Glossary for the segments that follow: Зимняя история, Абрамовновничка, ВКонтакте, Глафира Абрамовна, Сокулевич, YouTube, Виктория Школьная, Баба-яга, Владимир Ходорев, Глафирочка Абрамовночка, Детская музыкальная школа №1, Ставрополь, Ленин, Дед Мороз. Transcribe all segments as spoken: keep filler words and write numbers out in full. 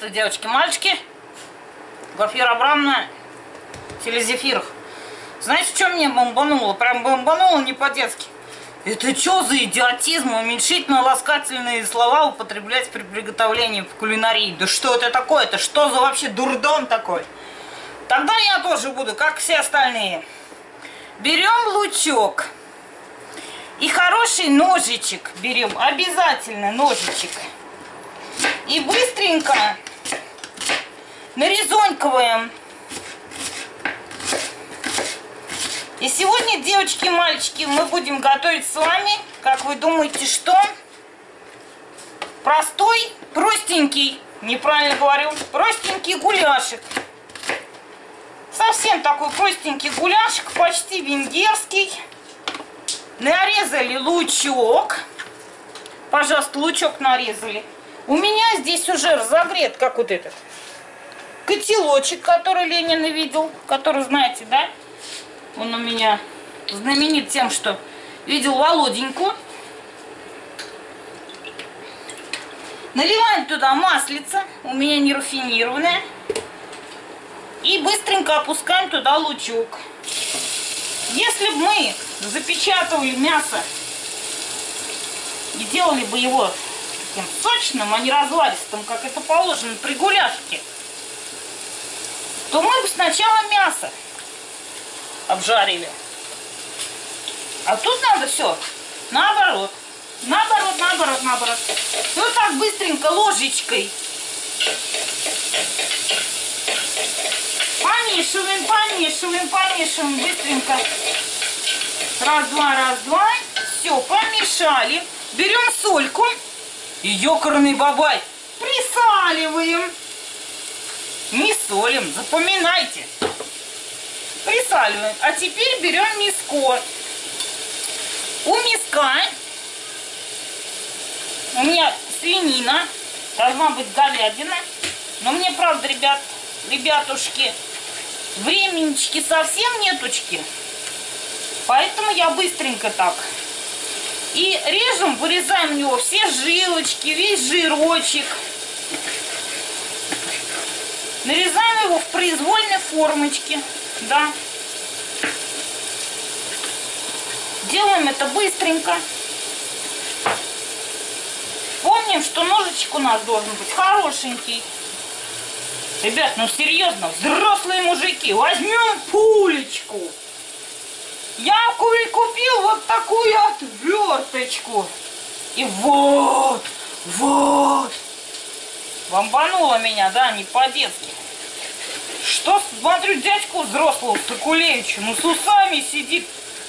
Пожалуйста, девочки, мальчики, Глафира Абрамовна, телезефир. Знаете, что мне бомбануло? Прям бомбануло не по-детски. Это что за идиотизм? Уменьшительно-ласкательные слова употреблять при приготовлении в кулинарии. Да что это такое-то? Что за вообще дурдом такой? Тогда я тоже буду, как все остальные. Берем лучок. И хороший ножичек берем. Обязательно ножичек. И быстренько нарезоньковаем. И сегодня, девочки и мальчики, мы будем готовить с вами, как вы думаете, что? Простой, простенький, неправильно говорю, простенький гуляшик. Совсем такой простенький гуляшик, почти венгерский. Нарезали лучок. Пожалуйста, лучок нарезали. У меня здесь уже разогрет, как вот этот, котелочек, который Ленин видел, который, знаете, да? Он у меня знаменит тем, что видел Володеньку. Наливаем туда маслица, у меня не рафинированное. И быстренько опускаем туда лучок. Если бы мы запечатывали мясо и делали бы его таким сочным, а не разваристым, как это положено при гуляшке, то мы бы сначала мясо обжарили. А тут надо все наоборот. Наоборот, наоборот, наоборот. И вот так быстренько ложечкой помешиваем, помешиваем, помешиваем. Быстренько. Раз, два, раз, два. Все, помешали. Берем сольку и ёкарный бабай. Присаливаем. Не солим, запоминайте. Присаливаем. А теперь берем миско. У миска у меня свинина, должна быть говядина. Но мне, правда, ребят, ребятушки, временечки совсем неточки. Поэтому я быстренько так. И режем, вырезаем у него все жилочки, весь жирочек. Нарезаем его в произвольной формочке. Да. Делаем это быстренько. Помним, что ножичек у нас должен быть хорошенький. Ребят, ну серьезно, взрослые мужики, возьмем пулечку. Я купил вот такую отверточку. И вот, вот. Бомбануло меня, да, не по-детски. Что, смотрю, дядьку взрослого Сокулевича, ну с усами сидит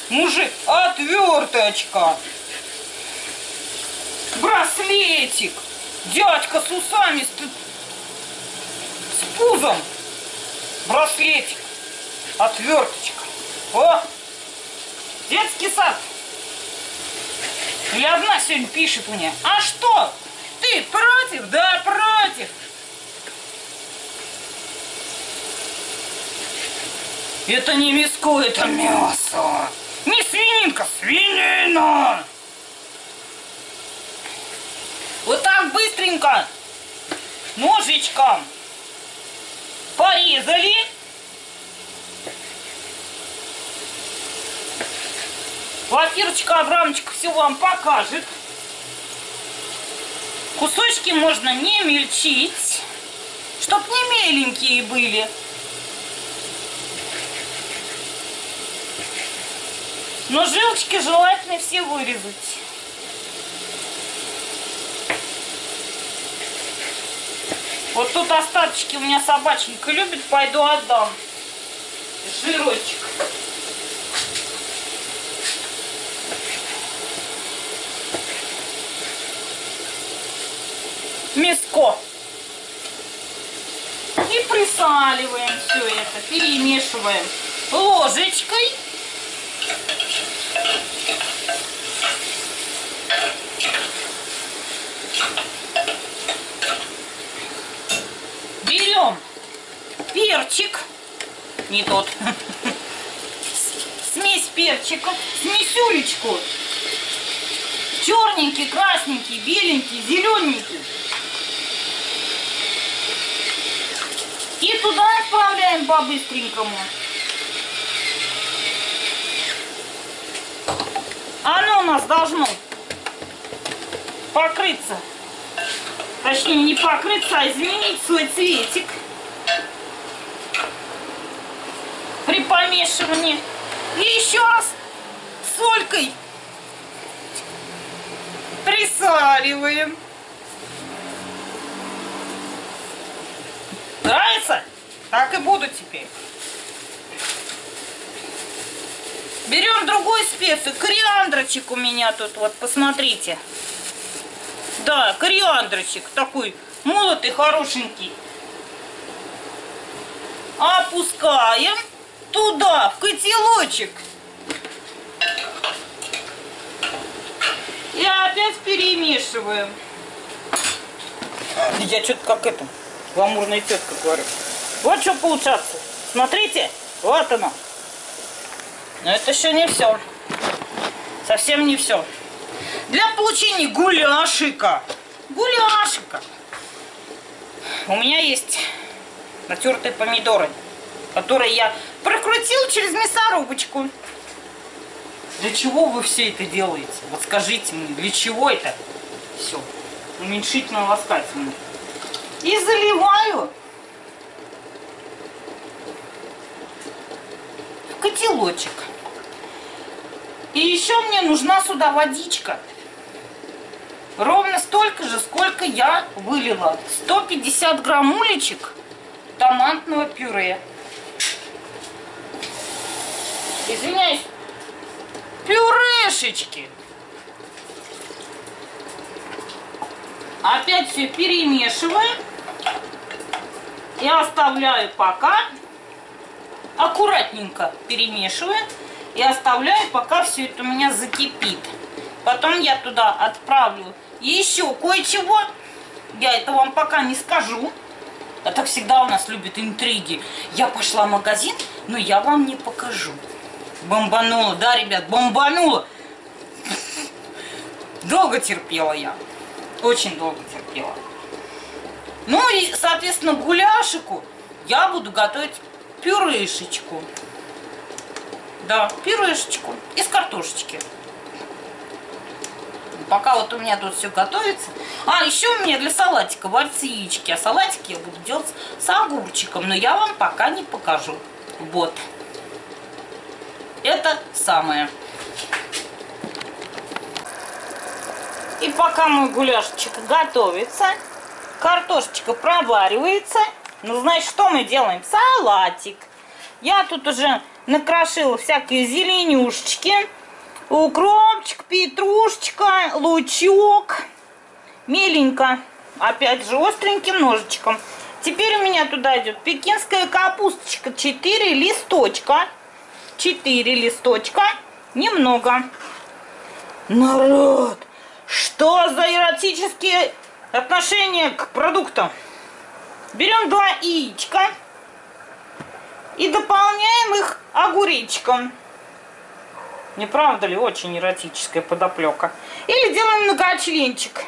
мужик, отверточка, браслетик, дядька с усами, с пузом, браслетик, отверточка. О, детский сад. Или одна сегодня пишет мне, а что, ты против? Да, против. Это не мяско, это мясо. Не свининка, свинина. Вот так быстренько ножичком порезали. Глафирочка Абрамочка все вам покажет. Кусочки можно не мельчить, чтоб не меленькие были. Но жилочки желательно все вырезать. Вот тут остаточки у меня собаченька любит, пойду отдам. Жирочек. Мяско. И присаливаем все это, перемешиваем ложечкой. Берем перчик, не тот, смесь перчиков, смесюлечку, черненький, красненький, беленький, зелененький. по-быстренькому. Оно у нас должно покрыться. Точнее, не покрыться, а изменить свой цветик при помешивании. И еще раз солькой присаливаем. Нравится? Так и буду теперь. Берем другую специю. Кориандрочек у меня тут, вот, посмотрите. Да, кориандрочек такой молотый, хорошенький. Опускаем туда, в котелочек. И опять перемешиваем. Я что-то как это, гламурная тетка, говорю. Вот что получается. Смотрите, вот оно. Но это еще не все. Совсем не все. Для получения гуляшика. Гуляшика. У меня есть натертые помидоры, которые я прокрутила через мясорубочку. Для чего вы все это делаете? Вот скажите мне, для чего это? Все. Уменьшительно ласкательно. И заливаю в котелочек. И еще мне нужна сюда водичка. Ровно столько же, сколько я вылила. сто пятьдесят грамм уличек томатного пюре. Извиняюсь. Пюрешечки. Опять все перемешиваю. И оставляю пока. Аккуратненько перемешиваю. И оставляю, пока все это у меня закипит. Потом я туда отправлю еще кое-чего. Я это вам пока не скажу. А так всегда у нас любят интриги. Я пошла в магазин, но я вам не покажу. Бомбанула, да, ребят, бомбанула. Долго терпела я. Очень долго терпела. Ну и, соответственно, гуляшику я буду готовить пюрешечку. Да, пюрешечку из картошечки. Пока вот у меня тут все готовится. А, еще у меня для салатика варятся яички. А салатики я буду делать с огурчиком. Но я вам пока не покажу. Вот. Это самое. И пока мой гуляшечек готовится, картошечка проваривается. Ну, значит, что мы делаем? Салатик. Я тут уже накрошила всякие зеленюшечки, укропчик, петрушечка, лучок. Меленько, опять же, остреньким ножичком. Теперь у меня туда идет пекинская капусточка, четыре листочка. четыре листочка, немного. Народ, что за эротические отношения к продуктам? Берем два яичка. И дополняем их огуречком. Не правда ли? Очень эротическая подоплека. Или делаем многочленчик.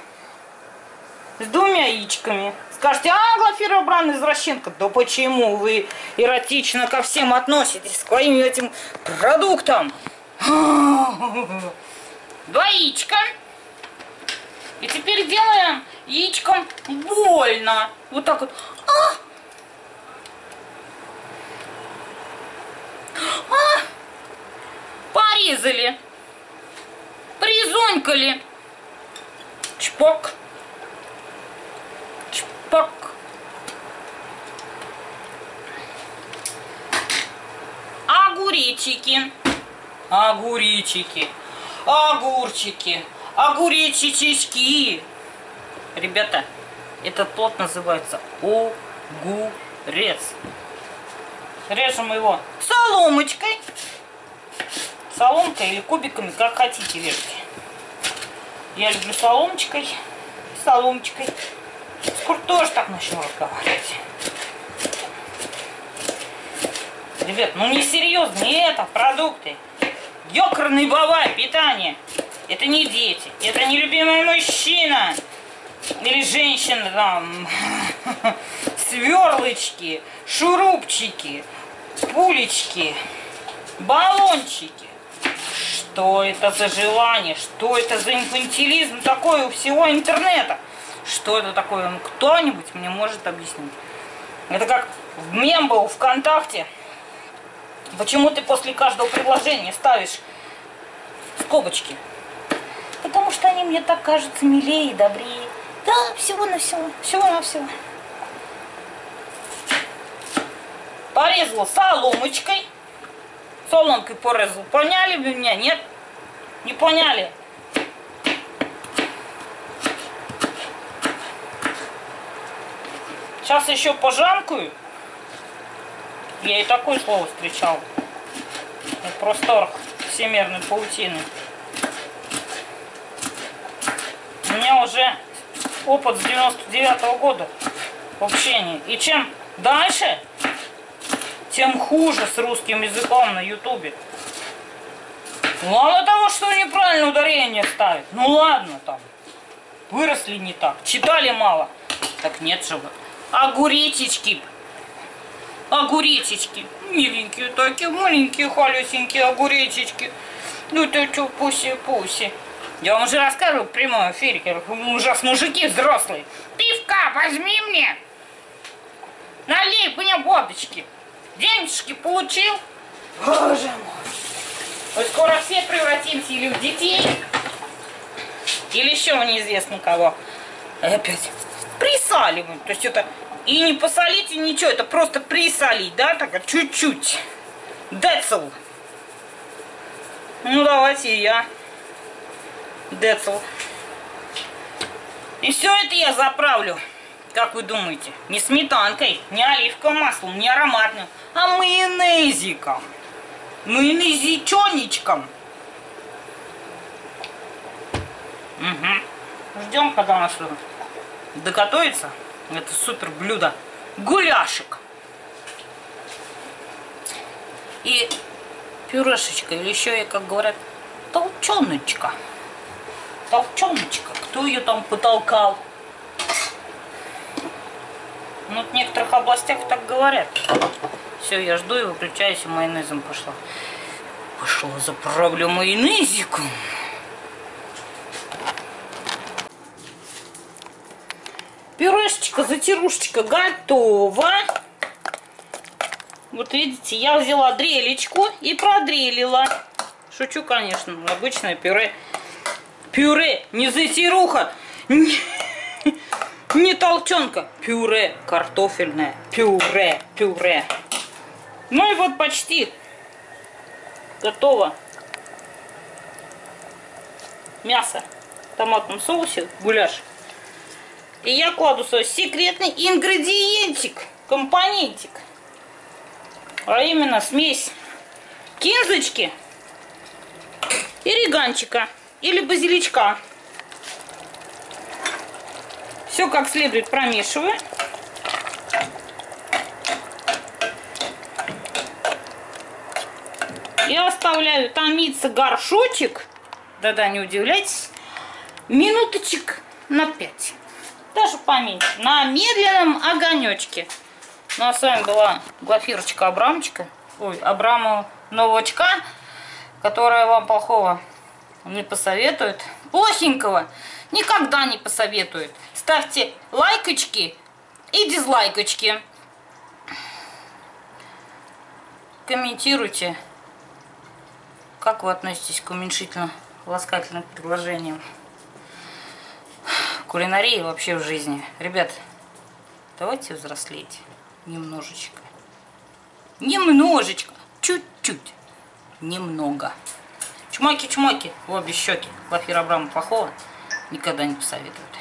С двумя яичками. Скажете, а, Глафира Абрамовна, извращенка. Да почему вы эротично ко всем относитесь? К своим этим продуктам. Два яичка. И теперь делаем яичком больно. Вот так вот. А! А! Порезали, призонькали, чпок, чпок. Огуречики, огуречики, огурчики, огуречички. Ребята, этот плод называется огурец. Режем его соломочкой. Соломкой или кубиками, как хотите, режьте. Я люблю соломочкой. Соломочкой. Скоро тоже так начну разговаривать. Ребят, ну не серьезно, не это продукты. Ёкарный бабай, питание. Это не дети. Это не любимый мужчина. Или женщина там. Сверлочки, шурупчики. пулечки, баллончики. Что это за желание? Что это за инфантилизм такой у всего интернета? Что это такое? Ну, кто-нибудь мне может объяснить. Это как мем был ВКонтакте. Почему ты после каждого предложения ставишь скобочки? Потому что они мне так кажутся милее и добрее. Да, всего-навсего, всего-навсего. Порезала соломочкой. Соломкой порезала. Поняли бы меня? Нет? Не поняли? Сейчас еще пожамкую. Я и такое слово встречала. В просторах всемирной паутины. У меня уже опыт с девяносто девятого года в общении. И чем дальше, тем хуже с русским языком на ютубе. Мало того, что неправильное ударение ставит. Ну ладно там. Выросли не так. Читали мало. Так нет же вы. Огуречечки. Огуречечки. Миленькие такие, маленькие, холесенькие огуречечки. Ну ты чё, пуси-пуси. Я вам уже рассказываю в прямом эфире. Ужас, мужики взрослые. Пивка возьми мне. Налей мне водочки. Денежки получил. Боже мой. Мы скоро все превратимся или в детей, или еще в неизвестно кого. А опять присаливаем. То есть это и не посолить, и ничего. Это просто присолить, да? Так, чуть-чуть. Децл. Ну, давайте и я. Децл. И все это я заправлю, как вы думаете, не сметанкой, не оливковым маслом, не ароматным, а майонезиком. Майонезичонечком. Угу. Ждем, когда у нас доготовится это супер блюдо. Гуляшек. И пюрешечка, или еще, я, как говорят, толченочка. Толченочка, кто ее там потолкал? Ну, в некоторых областях так говорят. Все, я жду и выключаюсь, и майонезом пошла. Пошла, заправлю майонезиком. Пюрешечка, затирушечка готова. Вот видите, я взяла дрелечку и продрелила. Шучу, конечно, обычное пюре. Пюре, не затируха, не, не толченка. Пюре, картофельное, пюре, пюре. Ну и вот почти готово мясо в томатном соусе, гуляш. И я кладу свой секретный ингредиентик, компонентик. А именно смесь кинзочки и реганчика. Или базиличка. Все как следует промешиваю. И оставляю томиться горшочек. Да-да, не удивляйтесь. Минуточек на пять. Даже поменьше. На медленном огонечке. Ну а с вами была Глафирочка Абрамочка. Ой, Абрамова новочка, которая вам плохого не посоветует. Плохенького никогда не посоветует. Ставьте лайкочки и дизлайкочки. Комментируйте, как вы относитесь к уменьшительно-ласкательным предложениям. В кулинарии и вообще в жизни. Ребят, давайте взрослеть немножечко. Немножечко. Чуть-чуть. Немного. Чмоки-чмоки в обе щеки. Глафира Абрамовна плохого никогда не посоветует.